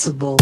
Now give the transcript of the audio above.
sensible.